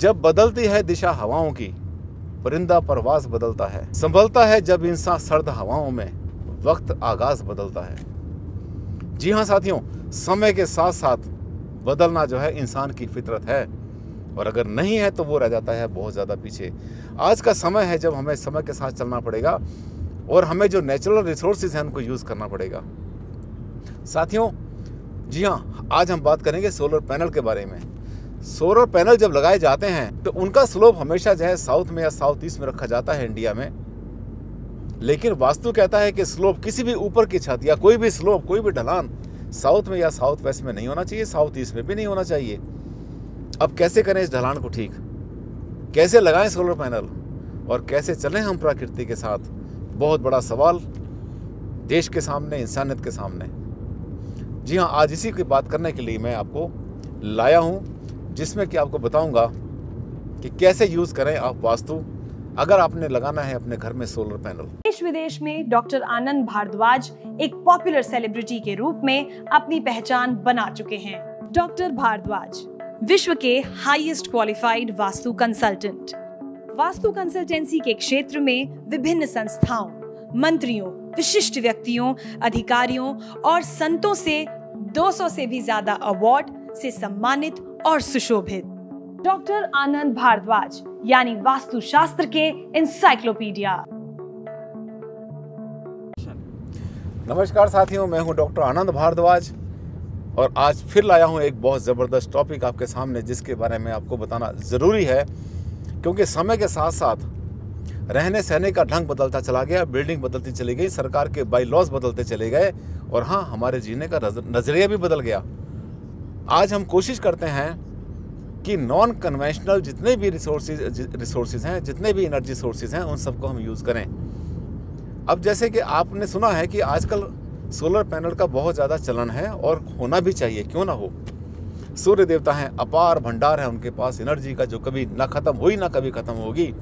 जब बदलती है दिशा हवाओं की, परिंदा प्रवास बदलता है। संभलता है जब इंसान सर्द हवाओं में, वक्त आगाज बदलता है। जी हाँ साथियों, समय के साथ साथ बदलना जो है इंसान की फितरत है, और अगर नहीं है तो वो रह जाता है बहुत ज़्यादा पीछे। आज का समय है जब हमें समय के साथ चलना पड़ेगा और हमें जो नेचुरल रिसोर्सेज हैं उनको यूज़ करना पड़ेगा। साथियों जी हाँ, आज हम बात करेंगे सोलर पैनल के बारे में। सोलर पैनल जब लगाए जाते हैं तो उनका स्लोप हमेशा जो है साउथ में या साउथ ईस्ट में रखा जाता है इंडिया में, लेकिन वास्तु कहता है कि स्लोप किसी भी ऊपर की छत या कोई भी स्लोप, कोई भी ढलान साउथ में या साउथ वेस्ट में नहीं होना चाहिए, साउथ ईस्ट में भी नहीं होना चाहिए। अब कैसे करें इस ढलान को ठीक, कैसे लगाएं सोलर पैनल और कैसे चलें हम प्रकृति के साथ, बहुत बड़ा सवाल देश के सामने, इंसानियत के सामने। जी हाँ, आज इसी की बात करने के लिए मैं आपको लाया हूँ, जिसमें कि आपको बताऊंगा कि कैसे यूज करें आप वास्तु अगर आपने लगाना है अपने घर में सोलर पैनल। देश विदेश में डॉक्टर आनंद भारद्वाज एक पॉपुलर सेलिब्रिटी के रूप में अपनी पहचान बना चुके हैं। डॉक्टर भारद्वाज विश्व के highest qualified vastu consultant, vastu consultancy के क्षेत्र में विभिन्न संस्थाओं, मंत्रियों, विशिष्ट व्यक्तियों, अधिकारियों और संतों से 200 से भी ज्यादा अवार्ड से सम्मानित और सुशोभित। डॉक्टर आनंद भारद्वाज यानी वास्तु शास्त्र के इंसाइक्लोपीडिया। नमस्कार साथियों, मैं हूं डॉक्टर आनंद भारद्वाज और आज फिर लाया हूं एक बहुत जबरदस्त टॉपिक आपके सामने, जिसके बारे में आपको बताना जरूरी है, क्योंकि समय के साथ साथ रहने सहने का ढंग बदलता चला गया, बिल्डिंग बदलती चली गई, सरकार के बाई लॉज बदलते चले गए, और हाँ, हमारे जीने का नजरिया भी बदल गया। आज हम कोशिश करते हैं कि नॉन कन्वेंशनल जितने भी रिसोर्सेज हैं, जितने भी एनर्जी सोर्सेज हैं, उन सबको हम यूज़ करें। अब जैसे कि आपने सुना है कि आजकल सोलर पैनल का बहुत ज़्यादा चलन है और होना भी चाहिए, क्यों ना हो। सूर्य देवता हैं, अपार भंडार है उनके पास एनर्जी का, जो कभी ना ख़त्म हुई ना कभी ख़त्म होगी।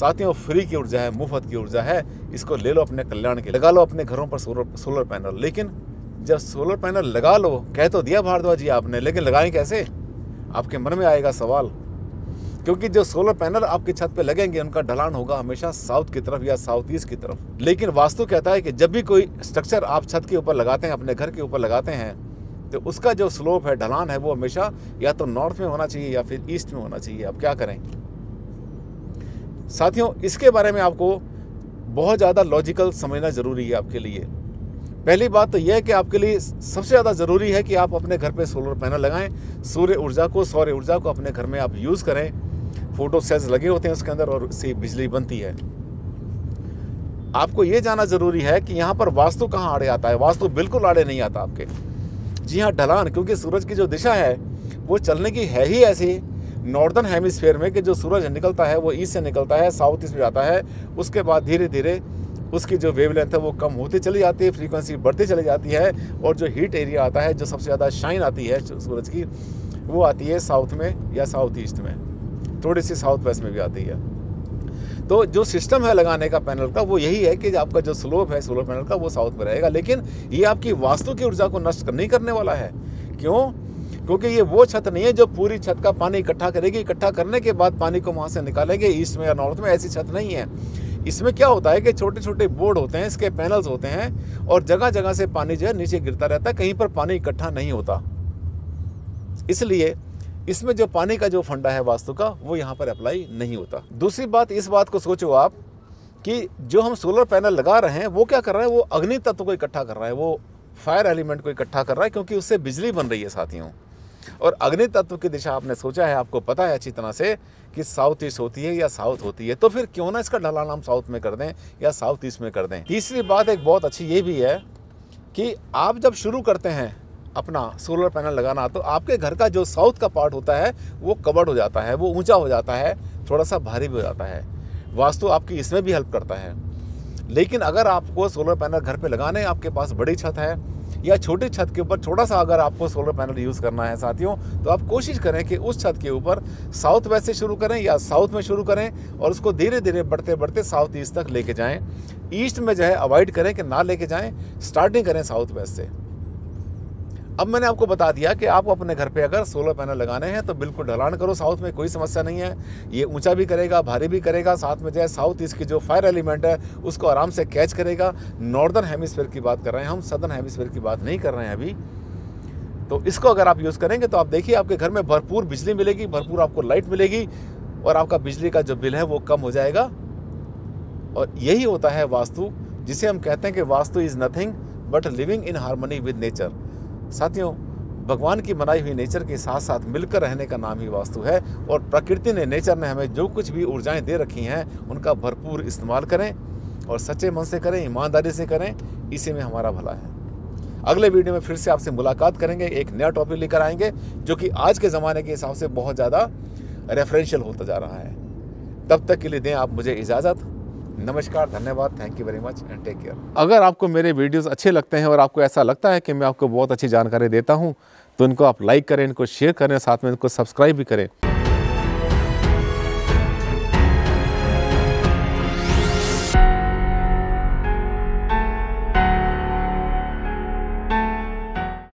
साथियों, फ्री की ऊर्जा है, मुफ्त की ऊर्जा है, इसको ले लो अपने कल्याण के, लगा लो अपने घरों पर सोलर पैनल। लेकिन जब सोलर पैनल लगा लो, कह तो दिया भारद्वाज जी आपने, लेकिन लगाएं कैसे, आपके मन में आएगा सवाल। क्योंकि जो सोलर पैनल आपकी छत पे लगेंगे उनका ढलान होगा हमेशा साउथ की तरफ या साउथ ईस्ट की तरफ। लेकिन वास्तु कहता है कि जब भी कोई स्ट्रक्चर आप छत के ऊपर लगाते हैं, अपने घर के ऊपर लगाते हैं, तो उसका जो स्लोप है, ढलान है, वो हमेशा या तो नॉर्थ में होना चाहिए या फिर ईस्ट में होना चाहिए। अब क्या करें साथियों, इसके बारे में आपको बहुत ज़्यादा लॉजिकल समझना ज़रूरी है आपके लिए। पहली बात तो यह है कि आपके लिए सबसे ज़्यादा ज़रूरी है कि आप अपने घर पे सोलर पैनल लगाएं, सूर्य ऊर्जा को, सौर ऊर्जा को अपने घर में आप यूज़ करें। फोटो सेल्स लगे होते हैं उसके अंदर और उससे बिजली बनती है। आपको ये जानना ज़रूरी है कि यहाँ पर वास्तु कहाँ आड़े आता है। वास्तु बिल्कुल आड़े नहीं आता आपके, जी हाँ, ढलान, क्योंकि सूरज की जो दिशा है वो चलने की है ही ऐसी नॉर्दर्न हेमिसफेयर में कि जो सूरज निकलता है वो ईस्ट से निकलता है, साउथ ईस्ट में जाता है, उसके बाद धीरे धीरे उसकी जो वेवलेंथ है वो कम होती चली जाती है, फ्रीक्वेंसी बढ़ती चली जाती है, और जो हीट एरिया आता है, जो सबसे ज़्यादा शाइन आती है सूरज की, वो आती है साउथ में या साउथ ईस्ट में, थोड़ी सी साउथ वेस्ट में भी आती है। तो जो सिस्टम है लगाने का पैनल का, वो यही है कि आपका जो स्लोप है सोलर पैनल का वो साउथ में रहेगा। लेकिन ये आपकी वास्तु की ऊर्जा को नष्ट नहीं करने वाला है। क्यों? क्योंकि ये वो छत नहीं है जो पूरी छत का पानी इकट्ठा करेगी, इकट्ठा करने के बाद पानी को वहाँ से निकालेंगे ईस्ट में या नॉर्थ में, ऐसी छत नहीं है। इसमें क्या होता है कि छोटे छोटे बोर्ड होते हैं, इसके पैनल्स होते हैं, और जगह जगह से पानी जो है नीचे गिरता रहता है, कहीं पर पानी इकट्ठा नहीं होता। इसलिए इसमें जो पानी का जो फंडा है वास्तु का, वो यहाँ पर अप्लाई नहीं होता। दूसरी बात, इस बात को सोचो आप कि जो हम सोलर पैनल लगा रहे हैं वो क्या कर रहा है, वो अग्नि तत्व को इकट्ठा कर रहा है, वो फायर एलिमेंट को इकट्ठा कर रहा है, क्योंकि उससे बिजली बन रही है साथियों। और अग्नि तत्व की दिशा आपने सोचा है, आपको पता है अच्छी तरह से कि साउथ ईस्ट होती है या साउथ होती है, तो फिर क्यों ना इसका ढलान हम साउथ में कर दें या साउथ ईस्ट में कर दें। तीसरी बात एक बहुत अच्छी ये भी है कि आप जब शुरू करते हैं अपना सोलर पैनल लगाना, तो आपके घर का जो साउथ का पार्ट होता है वो कवर्ड हो जाता है, वो ऊँचा हो जाता है, थोड़ा सा भारी भी हो जाता है। वास्तु आपकी इसमें भी हेल्प करता है। लेकिन अगर आपको सोलर पैनल घर पर लगाने, आपके पास बड़ी छत है या छोटी छत के ऊपर छोटा सा अगर आपको सोलर पैनल यूज़ करना है साथियों, तो आप कोशिश करें कि उस छत के ऊपर साउथ वेस्ट से शुरू करें या साउथ में शुरू करें, और उसको धीरे धीरे बढ़ते बढ़ते साउथ ईस्ट तक लेके जाएं। ईस्ट में जो है अवॉइड करें कि ना लेके जाएं, स्टार्टिंग करें साउथ वेस्ट से। अब मैंने आपको बता दिया कि आपको अपने घर पे अगर सोलर पैनल लगाने हैं तो बिल्कुल ढलान करो साउथ में, कोई समस्या नहीं है। ये ऊंचा भी करेगा, भारी भी करेगा, साथ में जो है साउथ इसकी जो फायर एलिमेंट है उसको आराम से कैच करेगा। नॉर्दर्न हेमिस्फीयर की बात कर रहे हैं हम, सदर्न हेमिस्फीयर की बात नहीं कर रहे हैं अभी। तो इसको अगर आप यूज़ करेंगे तो आप देखिए आपके घर में भरपूर बिजली मिलेगी, भरपूर आपको लाइट मिलेगी और आपका बिजली का जो बिल है वो कम हो जाएगा। और यही होता है वास्तु, जिसे हम कहते हैं कि vastu is nothing but living in harmony with nature. साथियों, भगवान की बनाई हुई नेचर के साथ साथ मिलकर रहने का नाम ही वास्तु है। और प्रकृति ने, नेचर ने हमें जो कुछ भी ऊर्जाएं दे रखी हैं उनका भरपूर इस्तेमाल करें और सच्चे मन से करें, ईमानदारी से करें, इसी में हमारा भला है। अगले वीडियो में फिर से आपसे मुलाकात करेंगे, एक नया टॉपिक लेकर आएंगे जो कि आज के ज़माने के हिसाब से बहुत ज़्यादा रेफरेंशियल होता जा रहा है। तब तक के लिए दें आप मुझे इजाज़त। नमस्कार, धन्यवाद, thank you very much and take care. अगर आपको मेरे वीडियोस अच्छे लगते हैं और आपको ऐसा लगता है कि मैं आपको बहुत अच्छी जानकारी देता हूं, तो इनको आप लाइक करें, इनको शेयर करें, साथ में इनको सब्सक्राइब भी करें।